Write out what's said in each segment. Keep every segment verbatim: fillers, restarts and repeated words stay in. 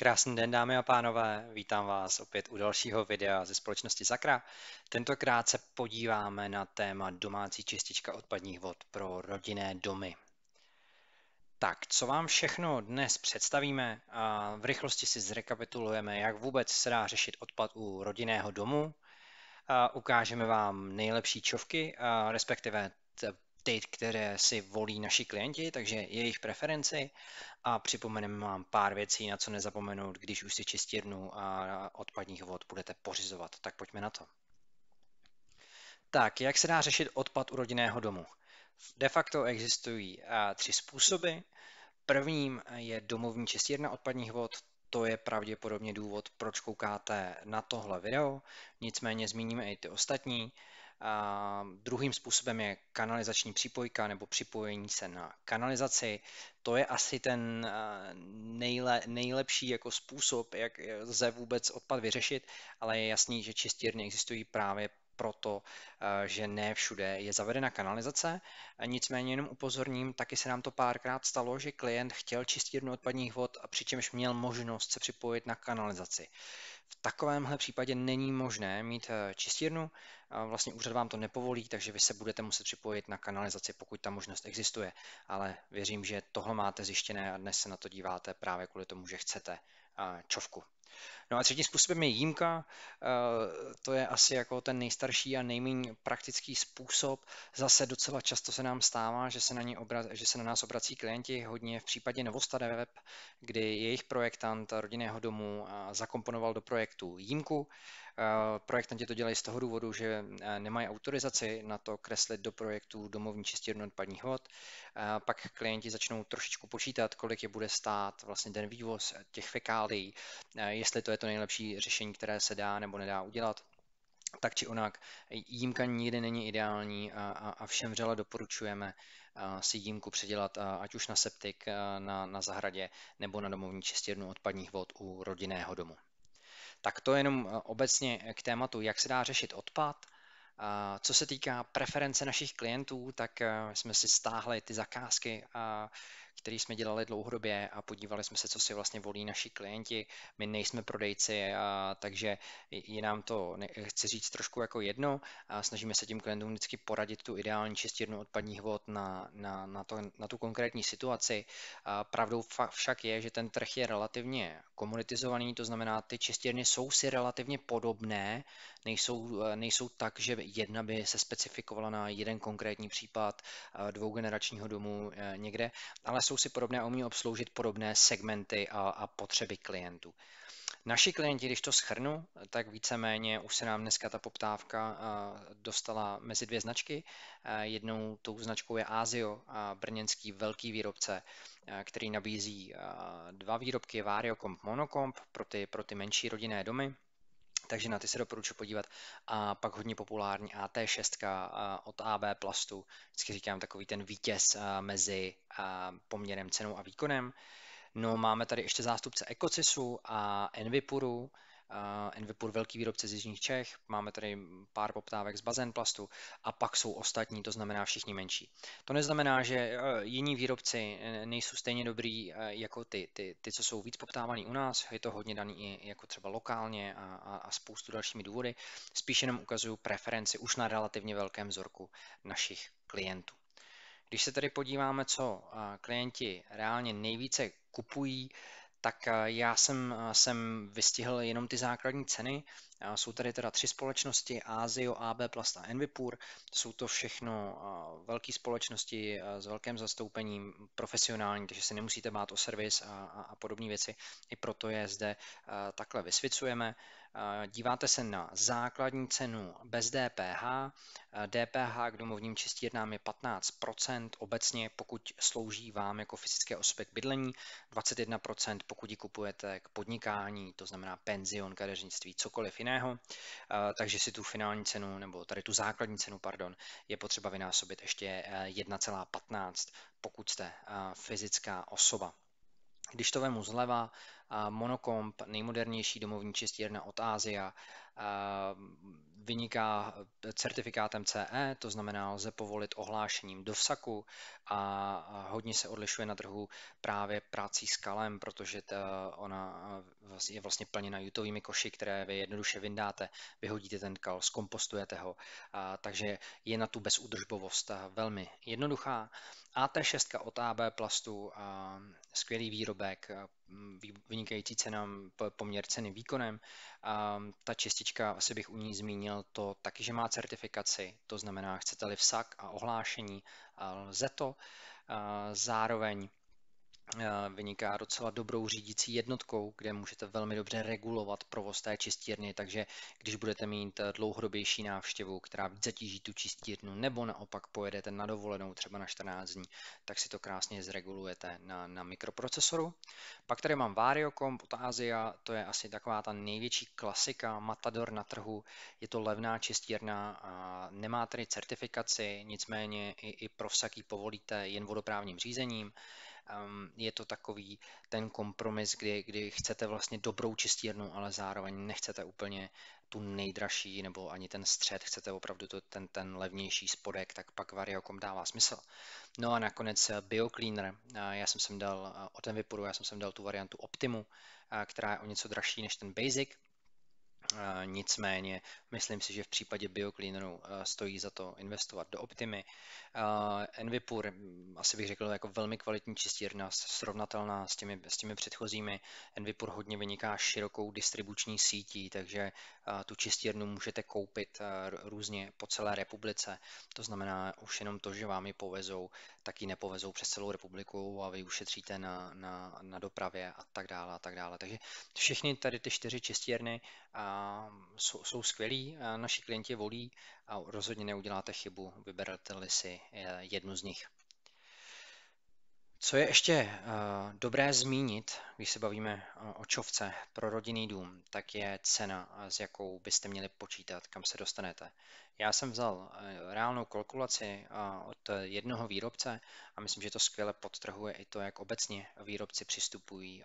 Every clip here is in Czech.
Krásný den, dámy a pánové, vítám vás opět u dalšího videa ze společnosti Zakra. Tentokrát se podíváme na téma domácí čistička odpadních vod pro rodinné domy. Tak, co vám všechno dnes představíme a v rychlosti si zrekapitulujeme, jak vůbec se dá řešit odpad u rodinného domu. A ukážeme vám nejlepší čovky, a respektive ty, které si volí naši klienti, takže jejich preferenci, a připomeneme vám pár věcí, na co nezapomenout, když už si čistírnu a odpadních vod budete pořizovat. Tak pojďme na to. Tak, jak se dá řešit odpad u rodinného domu? De facto existují tři způsoby. Prvním je domovní čistírna odpadních vod. To je pravděpodobně důvod, proč koukáte na tohle video, nicméně zmíníme i ty ostatní. A druhým způsobem je kanalizační připojka nebo připojení se na kanalizaci. To je asi ten nejle, nejlepší jako způsob, jak lze vůbec odpad vyřešit, ale je jasný, že čistírny existují právě proto, že ne všude je zavedena kanalizace. Nicméně jenom upozorním, taky se nám to párkrát stalo, že klient chtěl čistírnu odpadních vod a přičemž měl možnost se připojit na kanalizaci. V takovémhle případě není možné mít čistírnu, vlastně úřad vám to nepovolí, takže vy se budete muset připojit na kanalizaci, pokud ta možnost existuje. Ale věřím, že tohle máte zjištěné a dnes se na to díváte právě kvůli tomu, že chcete čovku. No a třetím způsobem je jímka, to je asi jako ten nejstarší a nejméně praktický způsob. Zase docela často se nám stává, že se na, ní obra- že se na nás obrací klienti hodně v případě novostaveb, kdy jejich projektant rodinného domu zakomponoval do projektu jímku. Projektanti to dělají z toho důvodu, že nemají autorizaci na to kreslit do projektu domovní čistírnu odpadních vod. Pak klienti začnou trošičku počítat, kolik je bude stát vlastně ten vývoz těch fekálií, jestli to je to nejlepší řešení, které se dá nebo nedá udělat. Tak či onak, jímka nikdy není ideální a, a, a všem vřele doporučujeme si jímku předělat, ať už na septik, na, na zahradě nebo na domovní čistírnu odpadních vod u rodinného domu. Tak to jenom obecně k tématu, jak se dá řešit odpad. Co se týká preference našich klientů, tak jsme si stáhli ty zakázky, které jsme dělali dlouhodobě, a podívali jsme se, co si vlastně volí naši klienti. My nejsme prodejci, takže je nám to, chci říct, trošku jako jedno. Snažíme se tím klientům vždycky poradit tu ideální čistírnu odpadních vod na, na, na, to, na tu konkrétní situaci. Pravdou však je, že ten trh je relativně komunitizovaný, to znamená, ty čistírny jsou si relativně podobné, nejsou, nejsou tak, že jedna by se specifikovala na jeden konkrétní případ dvougeneračního domu někde, ale jsou si podobné a umí obsloužit podobné segmenty a, a potřeby klientů. Naši klienti, když to shrnu, tak víceméně už se nám dneska ta poptávka dostala mezi dvě značky. Jednou tou značkou je ASIO, brněnský velký výrobce, který nabízí dva výrobky, VarioComp, Monocomp, pro ty, pro ty menší rodinné domy. Takže na ty se doporučuji podívat. A pak hodně populární A T šest od A B Plastu. Vždycky říkám takový ten vítěz mezi poměrem cenou a výkonem. No, máme tady ještě zástupce EcoCISu a Envipuru. Envipur, velký výrobce z jižních Čech. Máme tady pár poptávek z Bazenplastu a pak jsou ostatní, to znamená všichni menší. To neznamená, že jiní výrobci nejsou stejně dobrý jako ty, ty, ty co jsou víc poptávaný u nás. Je to hodně daný i jako třeba lokálně a, a, a spoustu dalšími důvody. Spíš jenom ukazuju preferenci už na relativně velkém vzorku našich klientů. Když se tady podíváme, co klienti reálně nejvíce kupují, tak já jsem, jsem vystihl jenom ty základní ceny. Jsou tady teda tři společnosti, ASIO, A B Plast a Envipur. Jsou to všechno velké společnosti s velkým zastoupením, profesionální, takže se nemusíte bát o servis a, a, a podobné věci. I proto je zde takhle vysvětlujeme. Díváte se na základní cenu bez D P H. D P H k domovním čistírnám je patnáct procent obecně, pokud slouží vám jako fyzické osoby k bydlení, dvacet jedna procent pokud ji kupujete k podnikání, to znamená penzion, kadeřnictví, cokoliv jiného. Takže si tu finální cenu, nebo tady tu základní cenu, pardon, je potřeba vynásobit ještě jedna celá patnáct, pokud jste fyzická osoba. Když to vemu zleva, Monocomp, nejmodernější domovní čistírna od Asia, vyniká certifikátem C E, to znamená, lze povolit ohlášením do vsaku a hodně se odlišuje na trhu právě prací s kalem, protože ta ona je vlastně plněna jutovými koši, které vy jednoduše vyndáte, vyhodíte ten kal, zkompostujete ho, takže je na tu bezúdržbovost velmi jednoduchá. A T šest od A B Plastu, skvělý výrobek, vynikající cena, poměr ceny výkonem. Ta čistička, asi bych u ní zmínil to taky, že má certifikaci, to znamená, chcete-li vsak a ohlášení, lze to. Zároveň vyniká docela dobrou řídící jednotkou, kde můžete velmi dobře regulovat provoz té čistírny, takže když budete mít dlouhodobější návštěvu, která víc zatíží tu čistírnu, nebo naopak pojedete na dovolenou třeba na čtrnáct dní, tak si to krásně zregulujete na, na mikroprocesoru. Pak tady mám VarioComp od Asia, to je asi taková ta největší klasika, matador na trhu, je to levná čistírna, a nemá tedy certifikaci, nicméně i, i pro vsaký povolíte jen vodoprávním řízením. Je to takový ten kompromis, kdy, kdy chcete vlastně dobrou čistírnu, ale zároveň nechcete úplně tu nejdražší nebo ani ten střed, chcete opravdu to, ten, ten levnější spodek, tak pak VarioComp dává smysl. No a nakonec BioCleaner, já jsem sem dal od Envipuru, já jsem sem dal tu variantu Optimu, která je o něco dražší než ten Basic. Nicméně, myslím si, že v případě BioCleaneru stojí za to investovat do Optimy. Envipur, asi bych řekl, jako velmi kvalitní čistírna, srovnatelná s těmi, s těmi předchozími. Envipur hodně vyniká širokou distribuční sítí, takže tu čistírnu můžete koupit různě po celé republice. To znamená, už jenom to, že vám ji povezou, tak ji nepovezou přes celou republiku a vy ušetříte na, na, na dopravě a tak dále a tak dále. Takže všechny tady ty čtyři čistírny A jsou, jsou skvělí, a naši klienti volí a rozhodně neuděláte chybu, vyberete-li si jednu z nich. Co je ještě dobré zmínit, když se bavíme o čovce pro rodinný dům, tak je cena, s jakou byste měli počítat, kam se dostanete. Já jsem vzal reálnou kalkulaci od jednoho výrobce a myslím, že to skvěle podtrhuje i to, jak obecně výrobci přistupují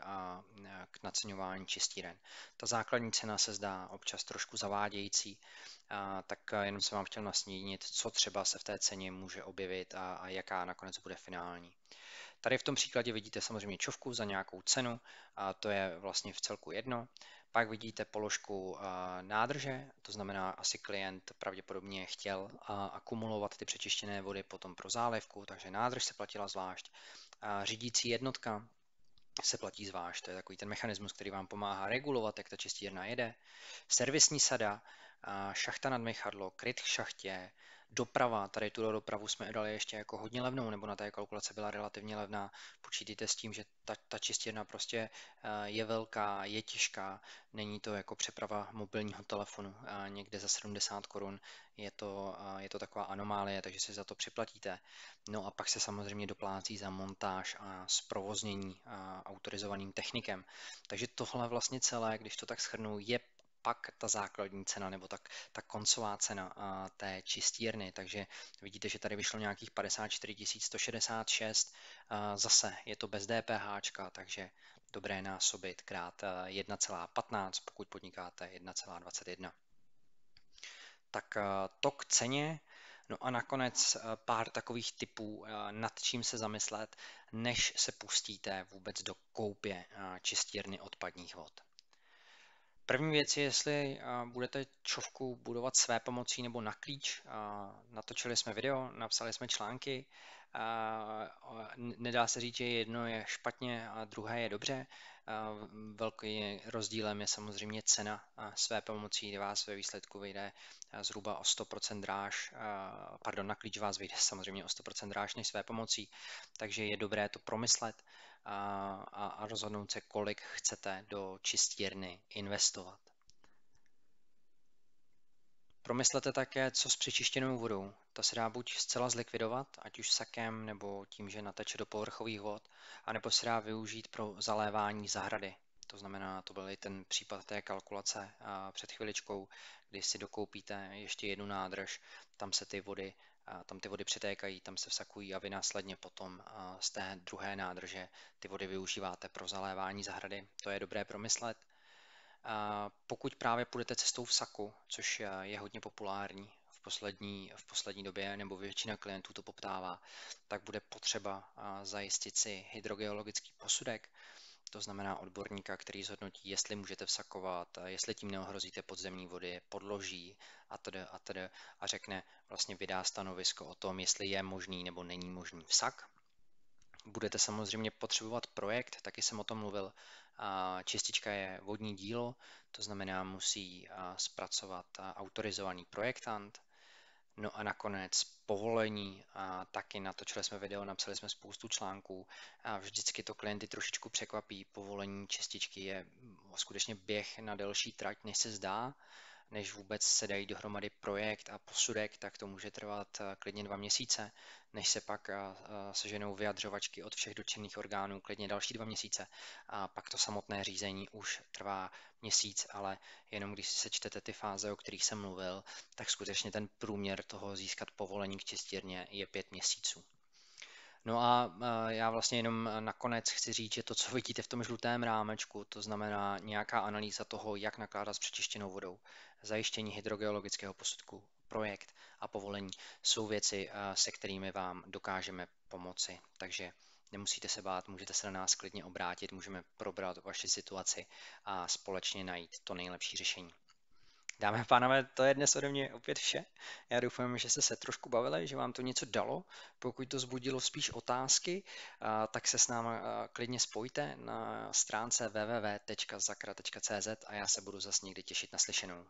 k naceňování čistíren. Ta základní cena se zdá občas trošku zavádějící, tak jenom jsem vám chtěl nastínit, co třeba se v té ceně může objevit a jaká nakonec bude finální. Tady v tom příkladě vidíte samozřejmě čovku za nějakou cenu, a to je vlastně v celku jedno. Pak vidíte položku nádrže, to znamená, asi klient pravděpodobně chtěl akumulovat ty přečištěné vody potom pro zálivku, takže nádrž se platila zvlášť. A řídící jednotka se platí zvlášť, to je takový ten mechanismus, který vám pomáhá regulovat, jak ta čistírna jede. Servisní sada, šachta nad mychadlo, kryt k šachtě, doprava, tady tu dopravu jsme dali ještě jako hodně levnou, nebo na té kalkulace byla relativně levná. Počítejte s tím, že ta, ta čistírna prostě je velká, je těžká, není to jako přeprava mobilního telefonu někde za sedmdesát korun, je to, je to taková anomálie, takže si za to připlatíte. No a pak se samozřejmě doplácí za montáž a zprovoznění autorizovaným technikem. Takže tohle vlastně celé, když to tak shrnu, je pak ta základní cena nebo tak, ta koncová cena a té čistírny. Takže vidíte, že tady vyšlo nějakých padesát čtyři tisíc sto šedesát šest. Zase je to bez D P H, takže dobré násobit krát jedna celá patnáct, pokud podnikáte jedna celá dvacet jedna. Tak to k ceně. No a nakonec pár takových typů, nad čím se zamyslet, než se pustíte vůbec do koupě čistírny odpadních vod. První věc je, jestli budete čovku budovat své pomocí nebo na klíč. Natočili jsme video, napsali jsme články. Nedá se říct, že jedno je špatně a druhé je dobře. Velkým rozdílem je samozřejmě cena své pomocí, kdy vás ve výsledku vyjde zhruba o sto procent dráž, pardon, na klíč vás vyjde samozřejmě o sto procent dráž než své pomocí, takže je dobré to promyslet a, a rozhodnout se, kolik chcete do čistírny investovat. Promyslete také, co s přečištěnou vodou. Ta se dá buď zcela zlikvidovat, ať už sakem nebo tím, že nateče do povrchových vod, anebo se dá využít pro zalévání zahrady. To znamená, to byl i ten případ té kalkulace před chviličkou, kdy si dokoupíte ještě jednu nádrž, tam se ty vody tam ty vody přetékají, tam se vsakují a vy následně potom z té druhé nádrže ty vody využíváte pro zalévání zahrady. To je dobré promyslet. Pokud právě půjdete cestou vsaku, což je hodně populární v poslední, v poslední době, nebo většina klientů to poptává, tak bude potřeba zajistit si hydrogeologický posudek, to znamená odborníka, který zhodnotí, jestli můžete vsakovat, jestli tím neohrozíte podzemní vody, podloží a tedy a tedy a řekne, vlastně vydá stanovisko o tom, jestli je možný nebo není možný vsak. Budete samozřejmě potřebovat projekt, taky jsem o tom mluvil. Čistička je vodní dílo, to znamená, musí zpracovat autorizovaný projektant. No a nakonec povolení, a taky natočili jsme video, napsali jsme spoustu článků a vždycky to klienty trošičku překvapí. Povolení čističky je skutečně běh na delší trať, než se zdá, než vůbec se dají dohromady projekt a posudek, tak to může trvat klidně dva měsíce, než se pak seženou vyjadřovačky od všech dotčených orgánů, klidně další dva měsíce. A pak to samotné řízení už trvá měsíc, ale jenom když si sečtete ty fáze, o kterých jsem mluvil, tak skutečně ten průměr toho získat povolení k čistírně je pět měsíců. No a já vlastně jenom nakonec chci říct, že to, co vidíte v tom žlutém rámečku, to znamená nějaká analýza toho, jak nakládat s přečištěnou vodou, zajištění hydrogeologického posudku, projekt a povolení, jsou věci, se kterými vám dokážeme pomoci. Takže nemusíte se bát, můžete se na nás klidně obrátit, můžeme probrat vaši situaci a společně najít to nejlepší řešení. Dámy a pánové, to je dnes ode mě opět vše. Já doufám, že jste se trošku bavili, že vám to něco dalo. Pokud to vzbudilo spíš otázky, tak se s námi klidně spojte na stránce w w w tečka zakra tečka cz a já se budu zase někdy těšit na slyšenou.